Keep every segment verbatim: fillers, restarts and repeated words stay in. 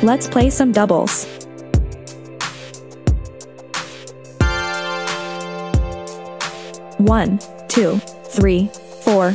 Let's play some doubles. One, two, three, four.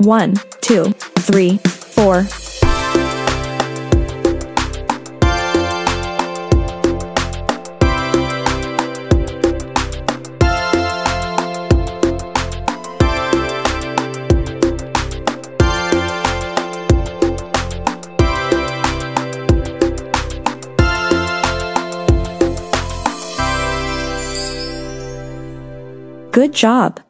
One, two, three, four. Good job!